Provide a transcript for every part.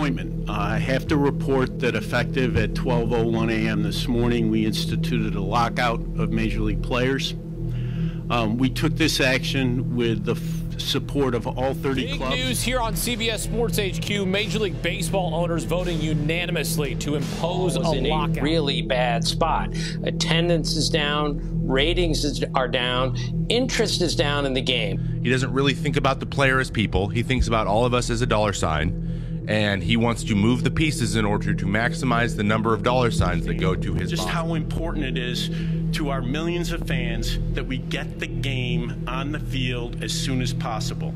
appointment. I have to report that effective at 12:01 a.m. this morning, we instituted a lockout of Major League players. We took this action with the support of all 30 clubs. Big news here on CBS Sports HQ. Major League Baseball owners voting unanimously to impose a lockout. A really bad spot. Attendance is down, ratings are down, interest is down in the game. He doesn't really think about the player as people. He thinks about all of us as a dollar sign, and he wants to move the pieces in order to maximize the number of dollar signs that go to his body. How important it is to our millions of fans that we get the game on the field as soon as possible.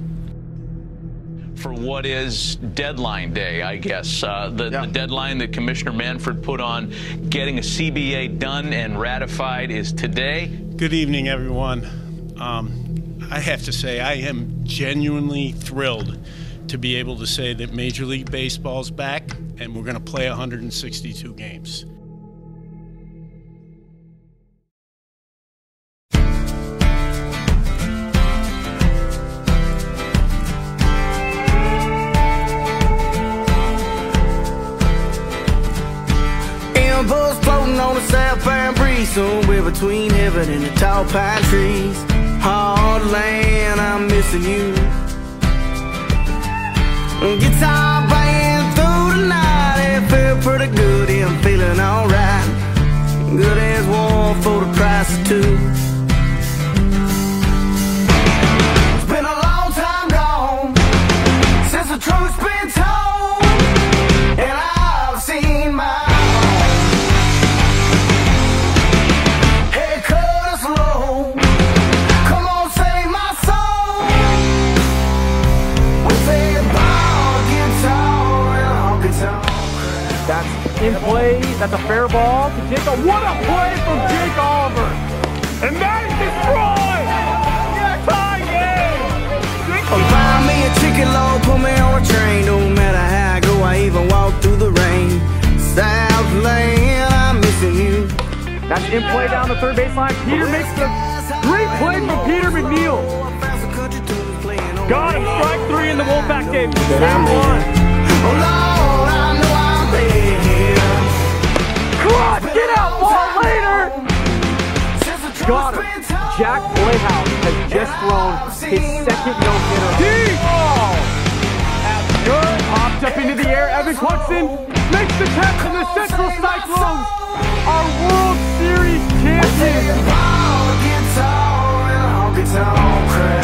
For what is deadline day, I guess, the deadline that Commissioner Manfred put on getting a CBA done and ratified is today. Good evening, everyone. I have to say I am genuinely thrilled to be able to say that Major League Baseball's back and we're going to play 162 games. On the south pine breeze, somewhere between heaven and the tall pine trees. Hard land, I'm missing you. Guitar playing through the night, it felt pretty good, I'm feeling alright. Good as war for the price of two. In play, that's a fair ball to Jake. What a play from Jake Oliver! And that is destroyed! Yeah, tie game! Oh, buy me a chicken load, put me on a train. No matter how I go, I even walk through the rain. South Lane, I'm missing you. That's in play down the third baseline. Peter makes the great play from Peter McNeil. Got him, strike three in the Wolfpack game. 3-1. Get out, ball later! Got him. Jack Boyhouse has just thrown his second no-hitter. Deep! Oh! That's good. Popped up into the air. Evan Watson makes the catch, and the Central Cyclones are World Series champions.